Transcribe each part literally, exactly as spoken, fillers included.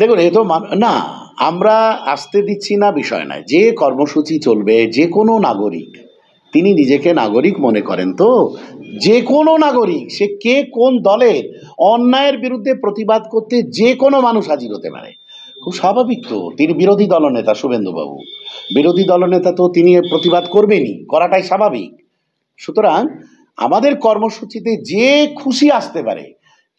দেখুন এ তো না আমরা আসতে দিচ্ছি না বিষয় নয়, যে কর্মসূচি চলবে যে কোনো নাগরিক তিনি নিজেকে নাগরিক মনে করেন, তো যে কোনো নাগরিক সে কে কোন দলের অন্যায়ের বিরুদ্ধে প্রতিবাদ করতে যে কোনো মানুষ হাজির হতে পারে, খুব স্বাভাবিক। তো তিনি বিরোধী দলনেতা শুভেন্দুবাবু, বিরোধী দলনেতা, তো তিনি প্রতিবাদ করবেনই, করাটাই স্বাভাবিক। সুতরাং আমাদের কর্মসূচিতে যে খুশি আসতে পারে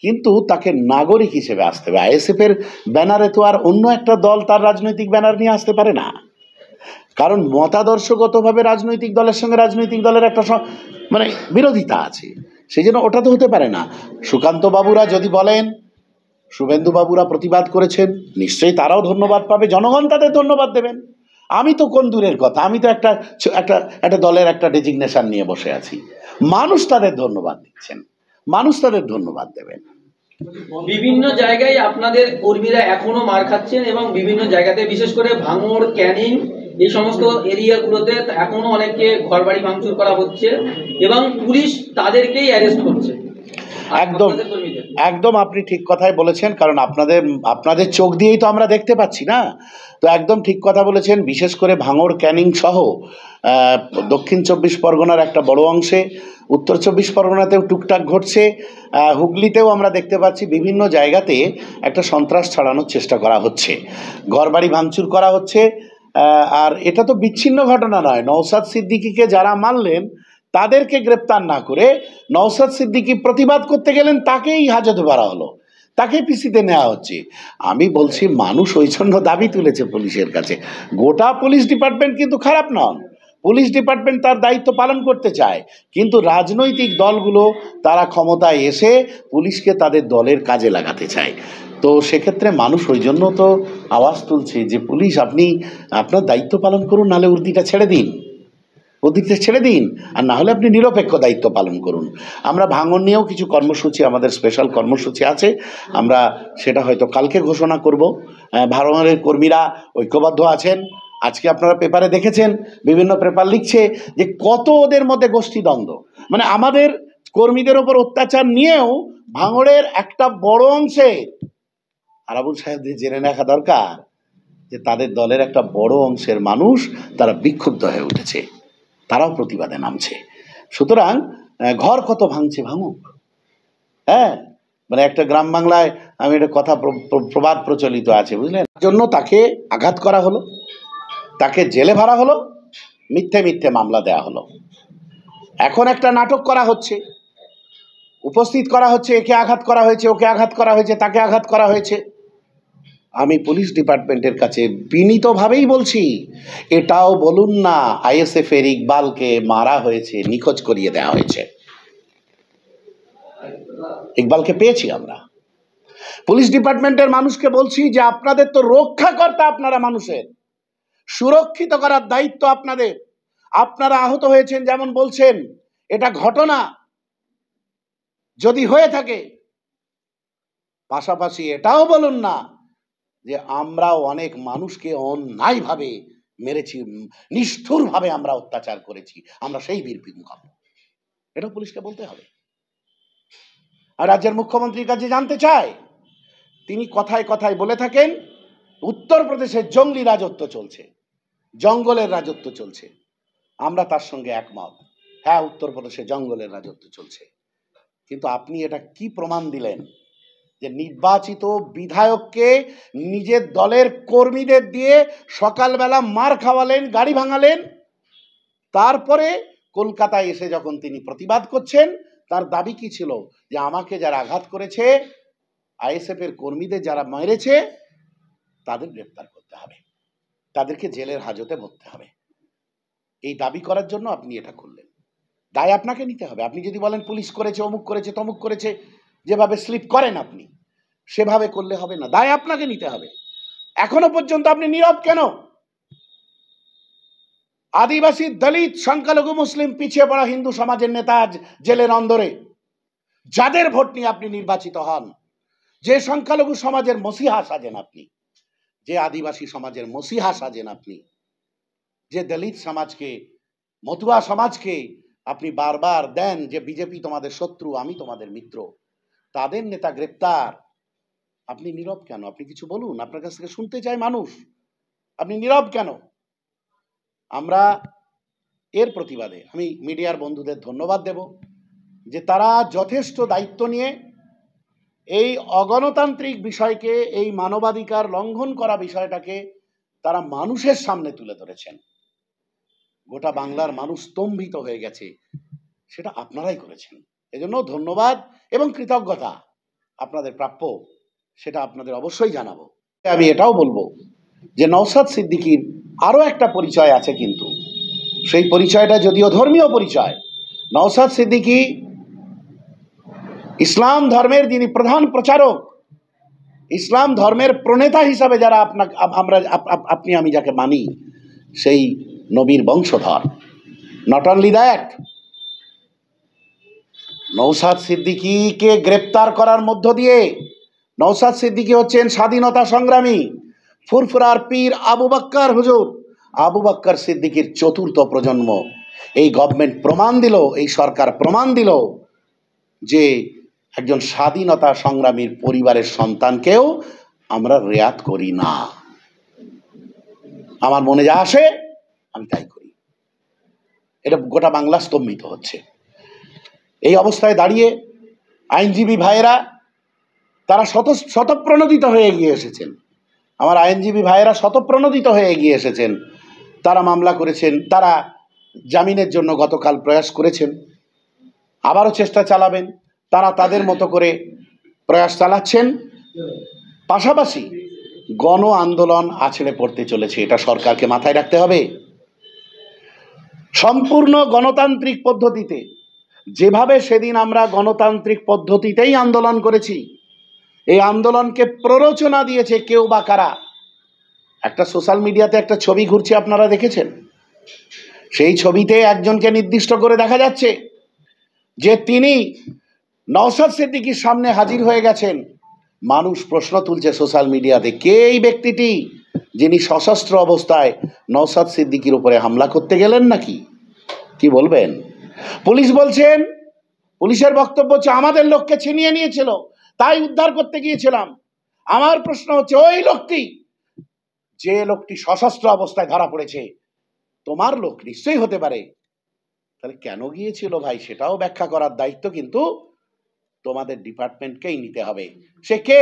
কিন্তু তাকে নাগরিক হিসেবে আসতে হবে। আইএসএফ এর ব্যানারে তো আর অন্য একটা দল তার রাজনৈতিক ব্যানার নিয়ে আসতে পারে না, কারণ মতাদর্শগতভাবে রাজনৈতিক দলের সঙ্গে রাজনৈতিক দলের একটা মানে বিরোধিতা আছে, সেই জন্য ওটা তো হতে পারে না। সুকান্তবাবুরা যদি বলেন, শুভেন্দুবাবুরা প্রতিবাদ করেছেন, নিশ্চয়ই তারাও ধন্যবাদ পাবে, জনগণ তাদের ধন্যবাদ দেবেন। আমি তো কোন দূরের কথা, আমি তো একটা একটা একটা দলের একটা ডেজিগনেশন নিয়ে বসে আছি, মানুষ তাদের ধন্যবাদ দিচ্ছেন, মানুষ তাদের ধন্যবাদ দেবেন। বিভিন্ন জায়গায় আপনাদের কর্মীরা এখনো মার খাচ্ছেন এবং বিভিন্ন জায়গাতে বিশেষ করে ভাঙড়, ক্যানিং এই সমস্ত এরিয়াগুলোতে এখনো অনেকে ঘরবাড়ি ভাঙচুর করা হচ্ছে এবং পুলিশ তাদেরকেই অ্যারেস্ট করছে। একদম একদম আপনি ঠিক কথাই বলেছেন, কারণ আপনাদের আপনাদের চোখ দিয়েই তো আমরা দেখতে পাচ্ছি না, তো একদম ঠিক কথা বলেছেন। বিশেষ করে ভাঙড়, ক্যানিং সহ দক্ষিণ চব্বিশ পরগনার একটা বড় অংশে, উত্তর চব্বিশ পরগনাতেও টুকটাক ঘটছে, হুগলিতেও আমরা দেখতে পাচ্ছি বিভিন্ন জায়গাতে একটা সন্ত্রাস ছড়ানোর চেষ্টা করা হচ্ছে, ঘরবাড়ি ভাঙচুর করা হচ্ছে। আর এটা তো বিচ্ছিন্ন ঘটনা নয়, নওশাদ সিদ্দিকিকে যারা মারলেন তাদেরকে গ্রেপ্তার না করে নওশাদ সিদ্দিকি প্রতিবাদ করতে গেলেন, তাকেই হাজতে ভরা হলো, তাকে পিসিতে নেওয়া হচ্ছে। আমি বলছি মানুষ ওই জন্য দাবি তুলেছে পুলিশের কাছে। গোটা পুলিশ ডিপার্টমেন্ট কিন্তু খারাপ নন, পুলিশ ডিপার্টমেন্ট তার দায়িত্ব পালন করতে চায়, কিন্তু রাজনৈতিক দলগুলো তারা ক্ষমতায় এসে পুলিশকে তাদের দলের কাজে লাগাতে চায়। তো সেক্ষেত্রে মানুষ ওই জন্য তো আওয়াজ তুলছে যে পুলিশ আপনি আপনার দায়িত্ব পালন করুন, নাহলে উর্দিটা ছেড়ে দিন, উর্দিটা ছেড়ে দিন, আর না হলে আপনি নিরপেক্ষ দায়িত্ব পালন করুন। আমরা ভাঙন নিয়েও কিছু কর্মসূচি, আমাদের স্পেশাল কর্মসূচি আছে, আমরা সেটা হয়তো কালকে ঘোষণা করব। ভাঙনের কর্মীরা ঐক্যবদ্ধ আছেন, আজকে আপনারা পেপারে দেখেছেন, বিভিন্ন পেপার লিখছে যে কত ওদের মধ্যে গোষ্ঠীদ্বন্দ্ব, মানে আমাদের কর্মীদের ওপর অত্যাচার নিয়েও ভাঙড়ের একটা বড় অংশে, আরাবুল সাহেবদের জেনে রাখা দরকার যে তাদের দলের একটা বড় অংশের মানুষ তারা বিক্ষুব্ধ হয়ে উঠেছে, তারাও প্রতিবাদে নামছে। সুতরাং ঘর কত ভাঙছে ভাঙুক, হ্যাঁ মানে একটা গ্রাম বাংলায় আমি একটা কথা প্রবাদ প্রচলিত আছে বুঝলেন, জন্য তাকে আঘাত করা হলো, তাকে জেলে ভরা হলো, মিথ্যে মিথ্যে মামলা দেয়া হলো। এখন একটা নাটক করা হচ্ছে, উপস্থিত করা হচ্ছে একে আঘাত করা হয়েছে, ওকে আঘাত করা হয়েছে, তাকে আঘাত করা হয়েছে। আমি পুলিশ ডিপার্টমেন্টের কাছে বিনীতভাবেই বলছি, এটাও বলুন না আইএসএফ এর ইকবালকে মারা হয়েছে, নিখোঁজ করিয়ে দেওয়া হয়েছে। ইকবালকে পেয়েছি আমরা। পুলিশ ডিপার্টমেন্টের মানুষকে বলছি যে আপনাদের তো রক্ষাকর্তা, আপনারা মানুষের সুরক্ষিত করার দায়িত্ব আপনাদের। আপনারা আহত হয়েছেন যেমন বলছেন, এটা ঘটনা যদি হয়ে থাকে, পাশাপাশি এটাও বলুন না যে আমরাও অনেক মানুষকে অন্যায়ভাবে মেরেছি, নিষ্ঠুরভাবে আমরা অত্যাচার করেছি, আমরা সেই বীর বিক্রম। এটা পুলিশকে বলতে হবে। আর রাজ্যের মুখ্যমন্ত্রীর কাছে জানতে চাই, তিনি কথায় কথায় বলে থাকেন উত্তরপ্রদেশে জঙ্গলি রাজত্ব চলছে, জঙ্গলের রাজত্ব চলছে। আমরা তার সঙ্গে একমত, হ্যাঁ উত্তরপ্রদেশে জঙ্গলের রাজত্ব চলছে, কিন্তু আপনি এটা কি প্রমাণ দিলেন যে নির্বাচিত বিধায়ককে নিজের দলের কর্মীদের দিয়ে সকালবেলা মার খাওয়ালেন, গাড়ি ভাঙালেন, তারপরে কলকাতায় এসে যখন তিনি প্রতিবাদ করছেন তার দাবি কি ছিল যে আমাকে যারা আঘাত করেছে, আইএসএফ এর কর্মীদের যারা মেরেছে তাদের গ্রেপ্তার করতে হবে, তাদেরকে জেলের হাজতে ভরতে হবে। এই দাবি করার জন্য আপনি এটা করলেন, দায় আপনাকে নিতে হবে। আপনি যদি বলেন পুলিশ করেছে, অমুক করেছে, তমুক করেছে, যেভাবে স্লিপ করেন আপনি, সেভাবে করলে হবে না, দায় আপনাকে নিতে হবে। এখনো পর্যন্ত আপনি নীরব কেন? আদিবাসী, দলিত, সংখ্যালঘু, মুসলিম, পিছিয়ে পড়া হিন্দু সমাজের নেতা আজ জেলের অন্দরে, যাদের ভোট নিয়ে আপনি নির্বাচিত হন, যে সংখ্যালঘু সমাজের মসিহা সাজেন আপনি, যে আদিবাসী সমাজের মসিহা সাজেন আপনি, যে দলিত সমাজকে, মতুয়া সমাজকে আপনি বারবার দেন যে বিজেপি তোমাদের শত্রু, আমি তোমাদের মিত্র, তাদের নেতা গ্রেপ্তার, আপনি নীরব কেন? আপনি কিছু বলুন, আপনার কাছ থেকে শুনতে চায় মানুষ, আপনি নীরব কেন? আমরা এর প্রতিবাদে আমি মিডিয়ার বন্ধুদের ধন্যবাদ দেব যে তারা যথেষ্ট দায়িত্ব নিয়ে এই অগণতান্ত্রিক বিষয়কে, এই মানবাধিকার লঙ্ঘন করা বিষয়টাকে তারা মানুষের সামনে তুলে ধরেছেন। গোটা বাংলার মানুষ স্তম্ভিত হয়ে গেছে, সেটা আপনারাই করেছেন। এজন্য ধন্যবাদ এবং কৃতজ্ঞতা আপনাদের প্রাপ্য, সেটা আপনাদের অবশ্যই জানাবো। আমি এটাও বলবো যে নওশাদ সিদ্দিকীর আরও একটা পরিচয় আছে, কিন্তু সেই পরিচয়টা যদিও ধর্মীয় পরিচয়। নওশাদ সিদ্দিকী ইসলাম ধর্মের যিনি প্রধান প্রচারক, ইসলাম ধর্মের প্রণেতা হিসাবে যারা আপনাকে আমরা আপনি আমি যাকে মানি, সেই নবীর বংশধর। নট অনলি দ্যাট, নওশাদ সিদ্দিকীকে গ্রেপ্তার করার মধ্য দিয়ে, নওশাদ সিদ্দিকী হচ্ছেন স্বাধীনতা সংগ্রামী ফুরফুরার পীর আবু বাক্কার হুজুর আবু বাক্কার সিদ্দিকীর চতুর্থ প্রজন্ম। এই গভর্নমেন্ট প্রমাণ দিল, এই সরকার প্রমাণ দিল যে একজন স্বাধীনতা সংগ্রামীর পরিবারের সন্তানকেও আমরা রেয়াত করি না। আমার মনে যা আসে আমি তাই করি। এটা গোটা বাংলা স্তম্ভিত হচ্ছে। এই অবস্থায় দাঁড়িয়ে আইনজীবী ভাইয়েরা তারা শত শতপ্রণোদিত হয়ে এগিয়ে এসেছেন। আমার আইনজীবী ভাইয়েরা শতপ্রণোদিত হয়ে এগিয়ে এসেছেন। তারা মামলা করেছেন, তারা জামিনের জন্য গতকাল প্রয়াস করেছেন, আবারও চেষ্টা চালাবেন। তারা তাদের মতো করে প্রয়াস চালাচ্ছেন। পাশাপাশি গণ আন্দোলন আছড়ে পড়তে চলেছে, এটা সরকারকে মাথায় রাখতে হবে। সম্পূর্ণ গণতান্ত্রিক পদ্ধতিতে, যেভাবে সেদিন আমরা গণতান্ত্রিক পদ্ধতিতেই আন্দোলন করেছি, এই আন্দোলনকে প্ররোচনা দিয়েছে কেউ বা কারা। একটা সোশ্যাল মিডিয়াতে একটা ছবি ঘুরছে, আপনারা দেখেছেন। সেই ছবিতে একজনকে নির্দিষ্ট করে দেখা যাচ্ছে যে তিনি নওশাদ সিদ্দিকীর সামনে হাজির হয়ে গেছেন। মানুষ প্রশ্ন তুলছে সোশ্যাল মিডিয়াতে, কে এই ব্যক্তিটি যিনি সশস্ত্র অবস্থায় নওশাদ সিদ্দিকীর উপরে হামলা করতে গেলেন নাকি? কি বলবেন? পুলিশ বলছেন, পুলিশের বক্তব্য হচ্ছে আমাদের লোককে ছিনিয়ে নিয়েছিল, তাই উদ্ধার করতে গিয়েছিলাম। আমার প্রশ্ন হচ্ছে, ওই লোকটি, যে লোকটি সশস্ত্র অবস্থায় ধরা পড়েছে, তোমার লোক নিশ্চয়ই হতে পারে, তাহলে কেন গিয়েছিল ভাই? সেটাও ব্যাখ্যা করার দায়িত্ব কিন্তু তোমাদের ডিপার্টমেন্টকেই নিতে হবে। সে কে,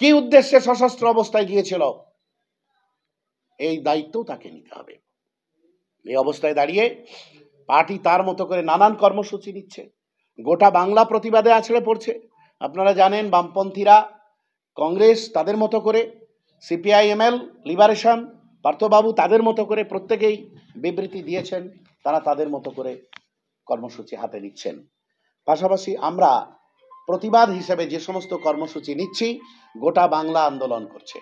কি উদ্দেশ্যে সশস্ত্র অবস্থায় গিয়েছিল, এই দায়িত্বও তাকে নিতে হবে। এই অবস্থায় দাঁড়িয়ে পার্টি তার মতো করে নানান কর্মসূচি নিচ্ছে। গোটা বাংলা প্রতিবাদে আছড়ে পড়ছে। আপনারা জানেন, বামপন্থীরা, কংগ্রেস তাদের মতো করে, সিপিআইএমএল, লিবারেশন, পার্থবাবু তাদের মতো করে প্রত্যেকেই বিবৃতি দিয়েছেন। তারা তাদের মতো করে কর্মসূচি হাতে নিচ্ছেন। পাশাপাশি আমরা প্রতিবাদ হিসেবে যে সমস্ত কর্মসূচি নিচ্ছি, গোটা বাংলা আন্দোলন করছে।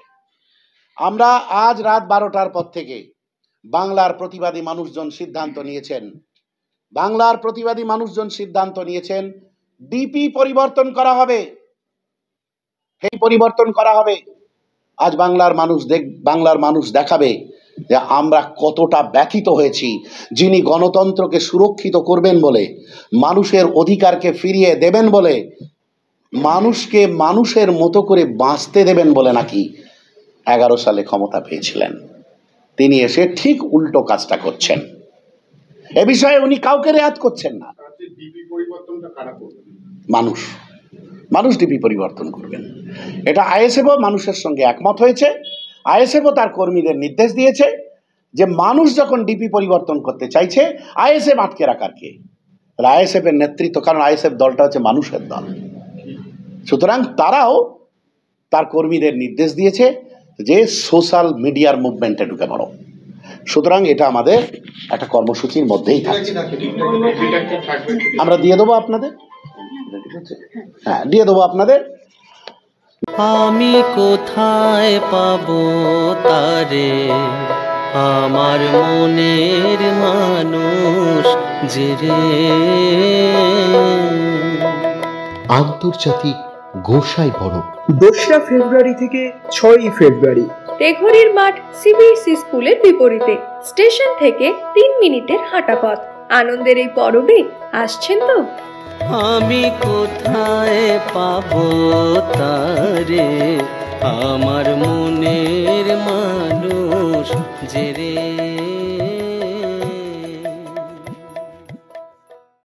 আমরা আজ রাত বারোটার পর থেকে বাংলার প্রতিবাদী মানুষজন সিদ্ধান্ত নিয়েছেন, বাংলার প্রতিবাদী মানুষজন সিদ্ধান্ত নিয়েছেন ডিপি পরিবর্তন করা হবে। সেই পরিবর্তন করা হবে। আজ বাংলার মানুষ দেখ বাংলার মানুষ দেখাবে যে আমরা কতটা ব্যথিত হয়েছি। যিনি গণতন্ত্রকে সুরক্ষিত করবেন বলে, মানুষের অধিকারকে ফিরিয়ে দেবেন বলে, মানুষকে মানুষের মতো করে বাঁচতে দেবেন বলে নাকি এগারো সালে ক্ষমতা পেয়েছিলেন, তিনি এসে ঠিক উল্টো কাজটা করছেন। এ বিষয়ে উনি কাউকে রেয়াত করছেন না। মানুষ মানুষ ডিপি পরিবর্তন করবেন, এটা আইএসএফও মানুষের সঙ্গে একমত হয়েছে। আইএসএফও তার কর্মীদের নির্দেশ দিয়েছে যে মানুষ যখন ডিপি পরিবর্তন করতে চাইছে, আইএসএফ আটকে রাখার কে? আইএসএফ এর নেতৃত্ব, কারণ আইএসএফ দলটা হচ্ছে মানুষের দল। সুতরাং তারাও তার কর্মীদের নির্দেশ দিয়েছে যে সোশ্যাল মিডিয়ার মুভমেন্টে ঢুকে পড়ো। সুতরাং এটা আমাদের একটা কর্মসূচির মধ্যেই থাকছে। আমরা দিয়ে দেবো আপনাদের, হ্যাঁ দিয়ে দেবো আপনাদের। আমি কোথায় পাবো তারে, আমার মনের মানুষ যে রে। আন্তর্জাতিক গোসাই পরব দোসরা ফেব্রুয়ারি থেকে ছয়ই ফেব্রুয়ারি টেঘরির মাঠ সিবিএসই স্কুলের বিপরীতে, স্টেশন থেকে তিন মিনিটের হাঁটা পথ। আনন্দের এই পরবে আসছেন তো? आमी कोथाय पाबो तारे आमार मोनेर मानुष जे रे।